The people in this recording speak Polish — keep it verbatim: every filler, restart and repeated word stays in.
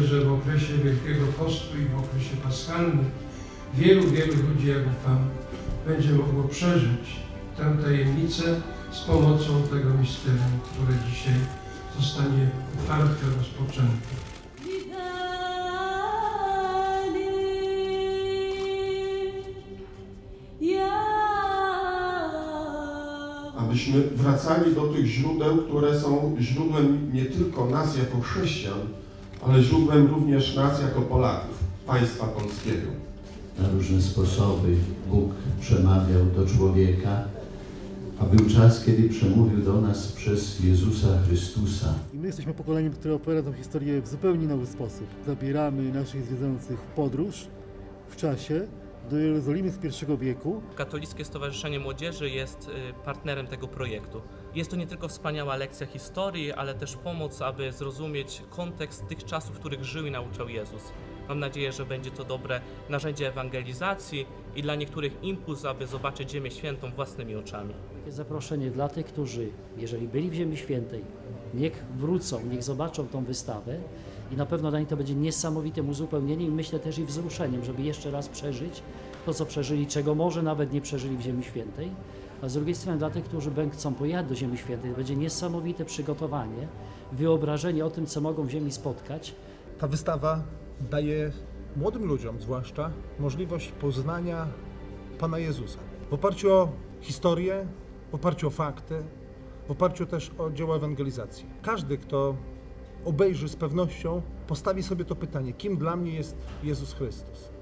myślę, że w okresie Wielkiego Postu i w okresie paschalnym wielu, wielu ludzi, jak ufam, będzie mogło przeżyć tę tajemnicę z pomocą tego misterium, które dzisiaj zostanie otwarte, rozpoczęte. Abyśmy wracali do tych źródeł, które są źródłem nie tylko nas jako chrześcijan, ale źródłem również nas jako Polaków, państwa polskiego. Na różne sposoby Bóg przemawiał do człowieka, a był czas, kiedy przemówił do nas przez Jezusa Chrystusa. I my jesteśmy pokoleniem, które opowiada tę historię w zupełnie nowy sposób. Zabieramy naszych zwiedzających w podróż w czasie do Jerozolimy z pierwszego wieku. Katolickie Stowarzyszenie Młodzieży jest partnerem tego projektu. Jest to nie tylko wspaniała lekcja historii, ale też pomoc, aby zrozumieć kontekst tych czasów, w których żył i nauczał Jezus. Mam nadzieję, że będzie to dobre narzędzie ewangelizacji i dla niektórych impuls, aby zobaczyć Ziemię Świętą własnymi oczami. Jest zaproszenie dla tych, którzy, jeżeli byli w Ziemi Świętej, niech wrócą, niech zobaczą tą wystawę i na pewno dla nich to będzie niesamowitym uzupełnieniem, myślę też i wzruszeniem, żeby jeszcze raz przeżyć to, co przeżyli, czego może nawet nie przeżyli w Ziemi Świętej, a z drugiej strony dla tych, którzy chcą pojechać do Ziemi Świętej, to będzie niesamowite przygotowanie, wyobrażenie o tym, co mogą w Ziemi spotkać. Ta wystawa daje młodym ludziom zwłaszcza możliwość poznania Pana Jezusa w oparciu o historię, w oparciu o fakty, w oparciu też o dzieła ewangelizacji. Każdy, kto obejrzy z pewnością, postawi sobie to pytanie, kim dla mnie jest Jezus Chrystus.